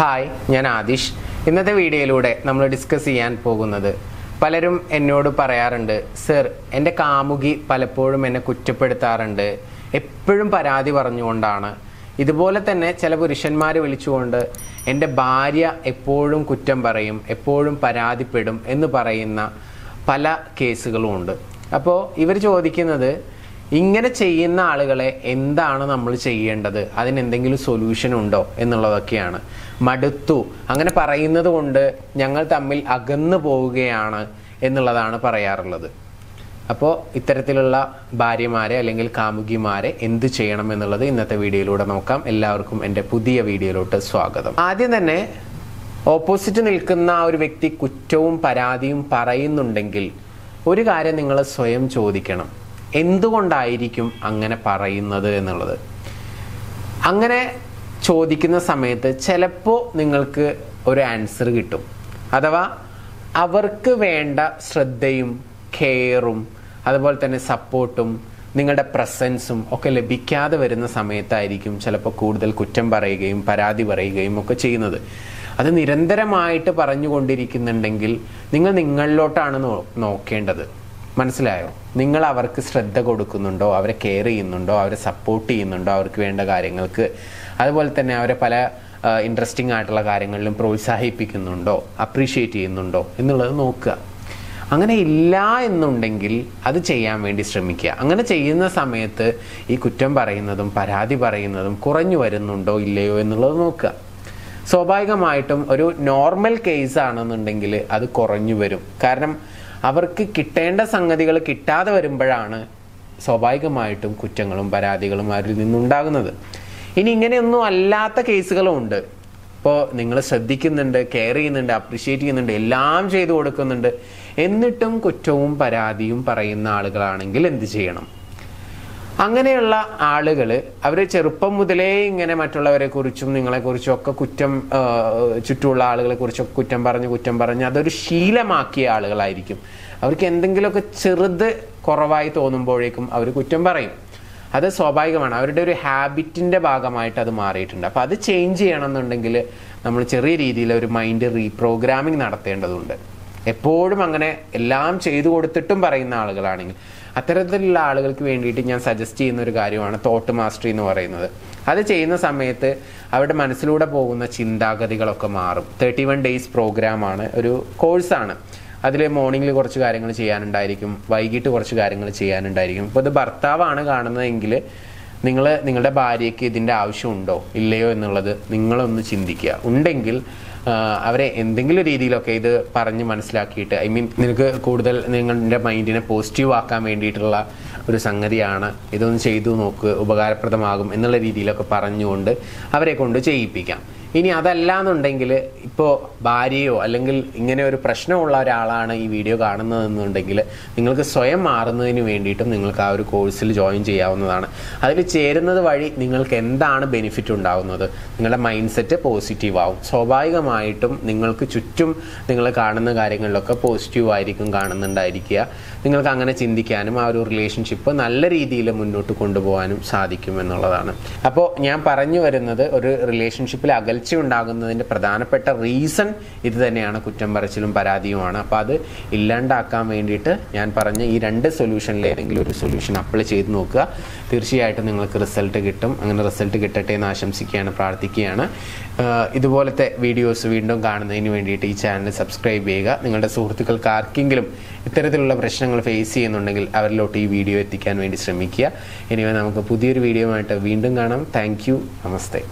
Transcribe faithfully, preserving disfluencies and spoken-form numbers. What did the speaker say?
Hi, ഞാൻ ആദിഷ്. ഇന്നത്തെ വീഡിയോയിലൂടെ നമ്മൾ ഡിസ്കസ് ചെയ്യാൻ പോകുന്നത് പലരും എന്നോട് പറയാറുണ്ട്, സർ എൻ്റെ കാമുകി പലപ്പോഴും എന്നെ കുറ്റപ്പെടുത്താറുണ്ട്, എപ്പോഴും പരാതി പറഞ്ഞുകൊണ്ടാണ്. ഇതുപോലെ തന്നെ ചില പുരുഷന്മാർ വിളിച്ചുകൊണ്ട് എൻ്റെ ഭാര്യ എപ്പോഴും കുറ്റം പറയും, എപ്പോഴും പരാതിപ്പെടും എന്ന് പറയുന്ന പല കേസുകളും ഉണ്ട്. അപ്പോൾ ഇവർ ചോദിക്കുന്നത്, ഇങ്ങനെ ചെയ്യുന്ന ആളുകളെ എന്താണ് നമ്മൾ ചെയ്യേണ്ടത്, അതിനെന്തെങ്കിലും സൊല്യൂഷൻ ഉണ്ടോ എന്നുള്ളതൊക്കെയാണ്. മടുത്തു, അങ്ങനെ പറയുന്നത് കൊണ്ട് ഞങ്ങൾ തമ്മിൽ അകന്നു പോവുകയാണ് എന്നുള്ളതാണ് പറയാറുള്ളത്. അപ്പോൾ ഇത്തരത്തിലുള്ള ഭാര്യമാരെ അല്ലെങ്കിൽ കാമുകിമാരെ എന്ത് ചെയ്യണം എന്നുള്ളത് ഇന്നത്തെ വീഡിയോയിലൂടെ നോക്കാം. എല്ലാവർക്കും എൻ്റെ പുതിയ വീഡിയോയിലോട്ട് സ്വാഗതം. ആദ്യം തന്നെ ഓപ്പോസിറ്റ് നിൽക്കുന്ന ആ ഒരു വ്യക്തി കുറ്റവും പരാതിയും പറയുന്നുണ്ടെങ്കിൽ ഒരു കാര്യം നിങ്ങൾ സ്വയം ചോദിക്കണം, എന്തുകൊണ്ടായിരിക്കും അങ്ങനെ പറയുന്നത് എന്നുള്ളത്. അങ്ങനെ ചോദിക്കുന്ന സമയത്ത് ചിലപ്പോൾ നിങ്ങൾക്ക് ഒരു ആൻസർ കിട്ടും. അഥവാ അവർക്ക് വേണ്ട ശ്രദ്ധയും കെയറും അതുപോലെ തന്നെ സപ്പോർട്ടും നിങ്ങളുടെ പ്രസൻസും ഒക്കെ ലഭിക്കാതെ വരുന്ന സമയത്തായിരിക്കും ചിലപ്പോൾ കൂടുതൽ കുറ്റം പറയുകയും പരാതി പറയുകയും ഒക്കെ ചെയ്യുന്നത്. അത് നിരന്തരമായിട്ട് പറഞ്ഞുകൊണ്ടിരിക്കുന്നുണ്ടെങ്കിൽ നിങ്ങൾ നിങ്ങളിലോട്ടാണ് നോക്കേണ്ടത്. മനസ്സിലായോ? നിങ്ങൾ അവർക്ക് ശ്രദ്ധ കൊടുക്കുന്നുണ്ടോ, അവരെ കെയർ ചെയ്യുന്നുണ്ടോ, അവരെ സപ്പോർട്ട് ചെയ്യുന്നുണ്ടോ, അവർക്ക് വേണ്ട കാര്യങ്ങൾക്ക്, അതുപോലെ തന്നെ അവരെ പല ഇൻട്രസ്റ്റിംഗ് ആയിട്ടുള്ള കാര്യങ്ങളിലും പ്രോത്സാഹിപ്പിക്കുന്നുണ്ടോ, അപ്രീഷിയേറ്റ് ചെയ്യുന്നുണ്ടോ എന്നുള്ളത് നോക്കുക. അങ്ങനെ ഇല്ല എന്നുണ്ടെങ്കിൽ അത് ചെയ്യാൻ വേണ്ടി ശ്രമിക്കുക. അങ്ങനെ ചെയ്യുന്ന സമയത്ത് ഈ കുറ്റം പറയുന്നതും പരാതി പറയുന്നതും കുറഞ്ഞു വരുന്നുണ്ടോ ഇല്ലയോ എന്നുള്ളത് നോക്കുക. സ്വാഭാവികമായിട്ടും ഒരു നോർമൽ കേസ് ആണെന്നുണ്ടെങ്കിൽ അത് കുറഞ്ഞു വരും. കാരണം അവർക്ക് കിട്ടേണ്ട സംഗതികൾ കിട്ടാതെ വരുമ്പോഴാണ് സ്വാഭാവികമായിട്ടും കുറ്റങ്ങളും പരാതികളും അവരിൽ നിന്നുണ്ടാകുന്നത്. ഇനി ഇങ്ങനെയൊന്നും അല്ലാത്ത കേസുകളും ഉണ്ട്. ഇപ്പോൾ നിങ്ങൾ ശ്രദ്ധിക്കുന്നുണ്ട്, കെയർ ചെയ്യുന്നുണ്ട്, അപ്രീഷിയേറ്റ് ചെയ്യുന്നുണ്ട്, എല്ലാം ചെയ്തു കൊടുക്കുന്നുണ്ട്, എന്നിട്ടും കുറ്റവും പരാതിയും പറയുന്ന ആളുകളാണെങ്കിൽ എന്ത് ചെയ്യണം? അങ്ങനെയുള്ള ആളുകൾ അവർ ചെറുപ്പം മുതലേ ഇങ്ങനെ മറ്റുള്ളവരെ കുറിച്ചും നിങ്ങളെക്കുറിച്ചും ഒക്കെ കുറ്റം, ചുറ്റുമുള്ള ആളുകളെ കുറിച്ചൊക്കെ കുറ്റം പറഞ്ഞ് കുറ്റം പറഞ്ഞ് അതൊരു ശീലമാക്കിയ ആളുകളായിരിക്കും. അവർക്ക് എന്തെങ്കിലുമൊക്കെ ചെറുത് കുറവായി തോന്നുമ്പോഴേക്കും അവർ കുറ്റം പറയും. അത് സ്വാഭാവികമാണ്, അവരുടെ ഒരു ഹാബിറ്റിൻ്റെ ഭാഗമായിട്ട് അത് മാറിയിട്ടുണ്ട്. അപ്പോൾ അത് ചേഞ്ച് ചെയ്യണമെന്നുണ്ടെങ്കിൽ നമ്മൾ ചെറിയ രീതിയിൽ ഒരു മൈൻഡ് റീപ്രോഗ്രാമിംഗ് നടത്തേണ്ടതുണ്ട്. എപ്പോഴും അങ്ങനെ എല്ലാം ചെയ്തു കൊടുത്തിട്ടും പറയുന്ന ആളുകളാണെങ്കിൽ അത്തരത്തിലുള്ള ആളുകൾക്ക് വേണ്ടിയിട്ട് ഞാൻ സജസ്റ്റ് ചെയ്യുന്ന ഒരു കാര്യമാണ് തോട്ട് മാസ്റ്ററി എന്ന് പറയുന്നത്. അത് ചെയ്യുന്ന സമയത്ത് അവരുടെ മനസ്സിലൂടെ പോകുന്ന ചിന്താഗതികളൊക്കെ മാറും. തേർട്ടി വൺ ഡേയ്സ് പ്രോഗ്രാമാണ്, ഒരു കോഴ്സാണ്. അതിൽ മോർണിംഗിൽ കുറച്ച് കാര്യങ്ങൾ ചെയ്യാനുണ്ടായിരിക്കും, വൈകിട്ട് കുറച്ച് കാര്യങ്ങൾ ചെയ്യാനുണ്ടായിരിക്കും. ഇപ്പോൾ ഇത് ഭർത്താവാണ് കാണുന്നതെങ്കിൽ നിങ്ങൾ നിങ്ങളുടെ ഭാര്യയ്ക്ക് ഇതിൻ്റെ ആവശ്യമുണ്ടോ ഇല്ലയോ എന്നുള്ളത് നിങ്ങളൊന്ന് ചിന്തിക്കുക. ഉണ്ടെങ്കിൽ അവരെ എന്തെങ്കിലും രീതിയിലൊക്കെ ഇത് പറഞ്ഞ് മനസ്സിലാക്കിയിട്ട്, ഐ മീൻ നിങ്ങൾക്ക് കൂടുതൽ നിങ്ങളുടെ മൈൻഡിനെ പോസിറ്റീവ് ആക്കാൻ വേണ്ടിയിട്ടുള്ള ഒരു സംഗതിയാണ്, ഇതൊന്ന് ചെയ്തു നോക്ക്, ഉപകാരപ്രദമാകും എന്നുള്ള രീതിയിലൊക്കെ പറഞ്ഞുകൊണ്ട് അവരെ കൊണ്ട് ചെയ്യിപ്പിക്കാം. ഇനി അതല്ല എന്നുണ്ടെങ്കിൽ ഇപ്പോൾ ഭാര്യയോ അല്ലെങ്കിൽ ഇങ്ങനെ ഒരു പ്രശ്നമുള്ള ഒരാളാണ് ഈ വീഡിയോ കാണുന്നതെന്നുണ്ടെങ്കിൽ നിങ്ങൾക്ക് സ്വയം മാറുന്നതിന് വേണ്ടിയിട്ടും നിങ്ങൾക്ക് ആ ഒരു കോഴ്സിൽ ജോയിൻ ചെയ്യാവുന്നതാണ്. അതിൽ ചേരുന്നത് വഴി നിങ്ങൾക്ക് എന്താണ് ബെനിഫിറ്റ് ഉണ്ടാകുന്നത്? നിങ്ങളുടെ മൈൻഡ് സെറ്റ് പോസിറ്റീവ് ആവും. സ്വാഭാവികമായിട്ടും നിങ്ങൾക്ക് ചുറ്റും നിങ്ങൾ കാണുന്ന കാര്യങ്ങളിലൊക്കെ പോസിറ്റീവായിരിക്കും കാണുന്നുണ്ടായിരിക്കുക. നിങ്ങൾക്ക് അങ്ങനെ ചിന്തിക്കാനും ആ ഒരു റിലേഷൻഷിപ്പ് നല്ല രീതിയിൽ മുന്നോട്ട് കൊണ്ടുപോകാനും സാധിക്കും എന്നുള്ളതാണ്. അപ്പോൾ ഞാൻ പറഞ്ഞു വരുന്നത്, ഒരു റിലേഷൻഷിപ്പിൽ അകൽ ഉണ്ടാകുന്നതിൻ്റെ പ്രധാനപ്പെട്ട റീസൺ ഇത് തന്നെയാണ്, കുറ്റം പറച്ചിലും പരാതിയുമാണ്. അപ്പോൾ അത് ഇല്ലാണ്ടാക്കാൻ വേണ്ടിയിട്ട് ഞാൻ പറഞ്ഞ ഈ രണ്ട് സൊല്യൂഷനിൽ ഏതെങ്കിലും ഒരു സൊല്യൂഷൻ അപ്ലൈ ചെയ്ത് നോക്കുക. തീർച്ചയായിട്ടും നിങ്ങൾക്ക് റിസൾട്ട് കിട്ടും. അങ്ങനെ റിസൾട്ട് കിട്ടട്ടെ എന്ന് ആശംസിക്കുകയാണ്, പ്രാർത്ഥിക്കുകയാണ്. ഇതുപോലത്തെ വീഡിയോസ് വീണ്ടും കാണുന്നതിന് വേണ്ടിയിട്ട് ഈ ചാനൽ സബ്സ്ക്രൈബ് ചെയ്യുക. നിങ്ങളുടെ സുഹൃത്തുക്കൾക്ക് ആർക്കെങ്കിലും ഇത്തരത്തിലുള്ള പ്രശ്നങ്ങൾ ഫേസ് ചെയ്യുന്നുണ്ടെങ്കിൽ അവരിലോട്ട് ഈ വീഡിയോ എത്തിക്കാൻ വേണ്ടി ശ്രമിക്കുക. ഇനി നമുക്ക് പുതിയൊരു വീഡിയോ ആയിട്ട് വീണ്ടും കാണാം. Thank you. നമസ്തേ.